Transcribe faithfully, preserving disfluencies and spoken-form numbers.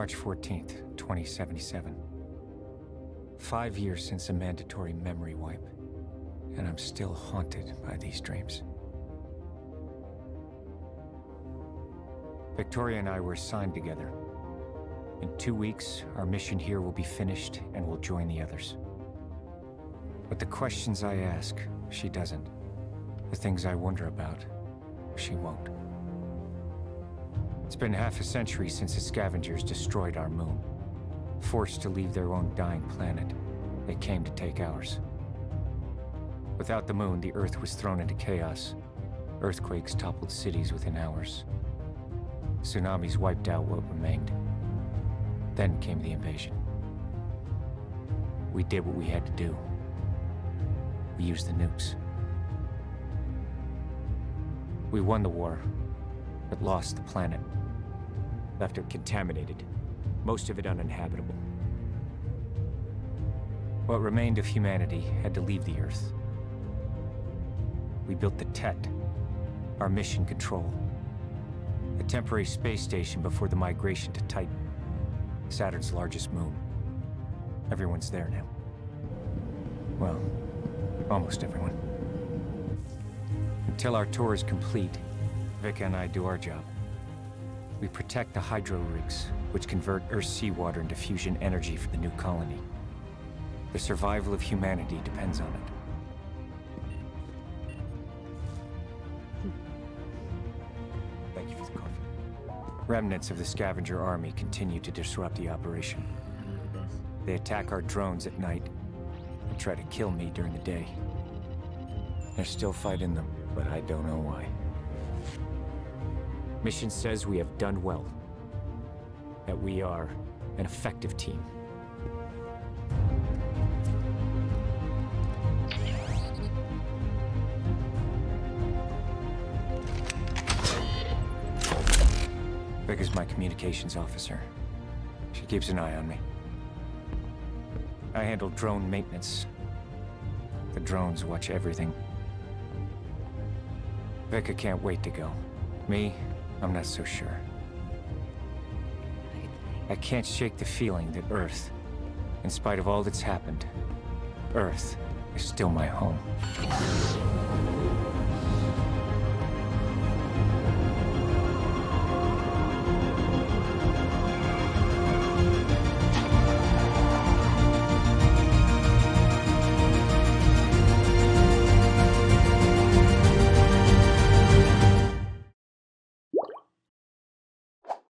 March fourteenth, twenty seventy-seven. Five years since a mandatory memory wipe, and I'm still haunted by these dreams. Victoria and I were assigned together. In two weeks, our mission here will be finished and we'll join the others. But the questions I ask, she doesn't. The things I wonder about, she won't. It's been half a century since the scavengers destroyed our moon. Forced to leave their own dying planet, they came to take ours. Without the moon, the Earth was thrown into chaos. Earthquakes toppled cities within hours. Tsunamis wiped out what remained. Then came the invasion. We did what we had to do. We used the nukes. We won the war, but lost the planet. Left it contaminated, most of it uninhabitable. What remained of humanity had to leave the Earth. We built the Tet, our mission control. A temporary space station before the migration to Titan, Saturn's largest moon. Everyone's there now. Well, almost everyone. Until our tour is complete, Vika and I do our job. We protect the Hydro Rigs, which convert Earth's seawater into fusion energy for the new colony. The survival of humanity depends on it. Thank you for the coffee. Remnants of the scavenger army continue to disrupt the operation. They attack our drones at night and try to kill me during the day. They're still fighting them, but I don't know why. Mission says we have done well, that we are an effective team. Vic is my communications officer. She keeps an eye on me. I handle drone maintenance. The drones watch everything. Vika can't wait to go. Me? I'm not so sure. I can't shake the feeling that Earth, in spite of all that's happened, Earth is still my home.